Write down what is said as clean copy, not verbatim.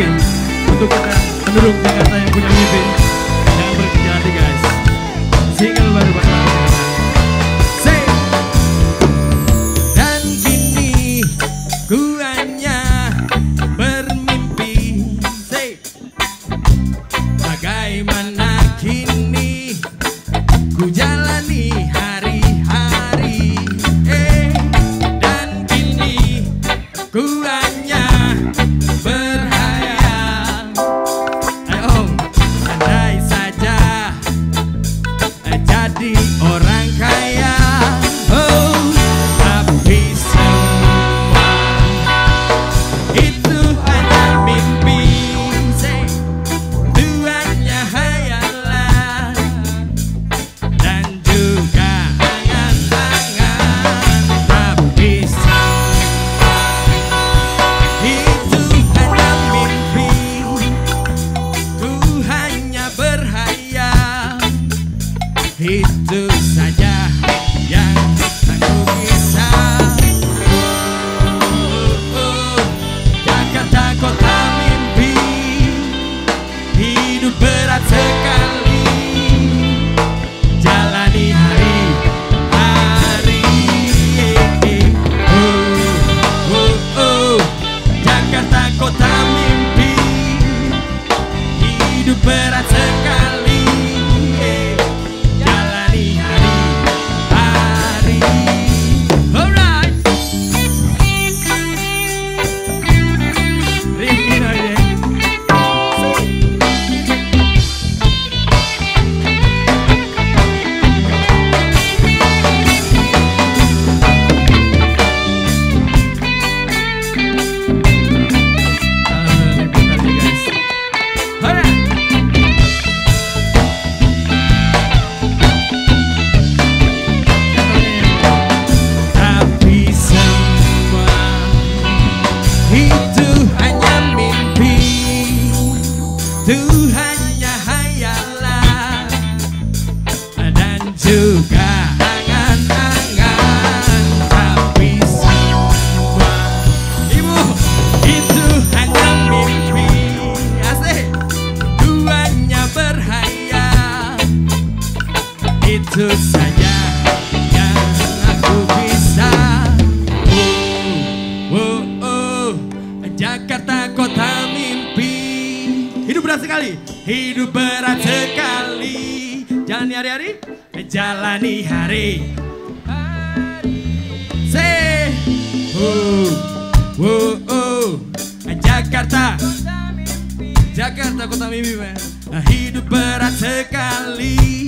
mungkin untuk kita penduduk Jakarta yang punya mimpi yang berkecil hati, guys. Single baru bakal sing. Dan kini ku hanya bermimpi sing. Bagaimana kini ku jalani hari-hari, dan kini ku hanya berhayal. Ayo, andai saja jadi orang kaya. Oh, tapi semua itu hanya mimpi, itu hanya hayalan dan juga angan-angan. Tapi semua itu hanya mimpi, itu hanya berhayal. Itu saja yang aku bisa. Jakarta kota mimpi, hidup berat sekali, jalani hari-hari. Jakarta kota mimpi, hidup berat sekali. Itu hanya hayalan dan juga angan-angan. Tapi semua itu hanya mimpi, asik. Duanya berhayal, itu saja yang aku bisa. Jakarta kota mimpi, hidup berat sekali, hidup berat sekali. Jalani hari-hari, jalani hari-hari. Say, Jakarta, Jakarta kota mimpi, hidup berat sekali.